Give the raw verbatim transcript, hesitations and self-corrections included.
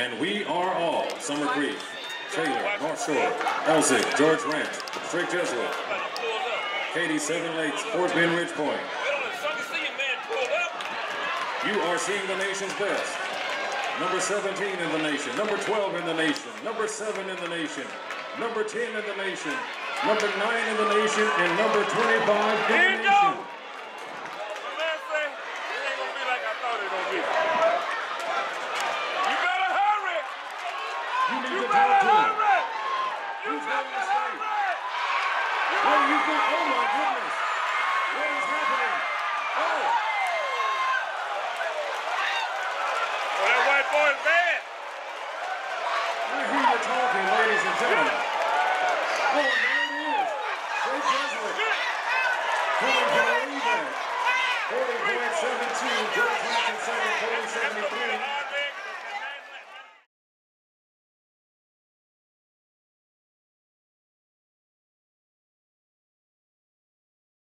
and We Are All, Summer Creek, Taylor, North Shore, Elsig, George Ranch, Strict Jesuit, Katy, Seven Lakes, Fort Bend, Ridge Point. You are seeing the nation's best. Number seventeen in the nation, number twelve in the nation, number seven in the nation, number ten in the nation, number nine in the nation, and number twenty-five in the nation. Bad. I hear you talking, ladies and gentlemen.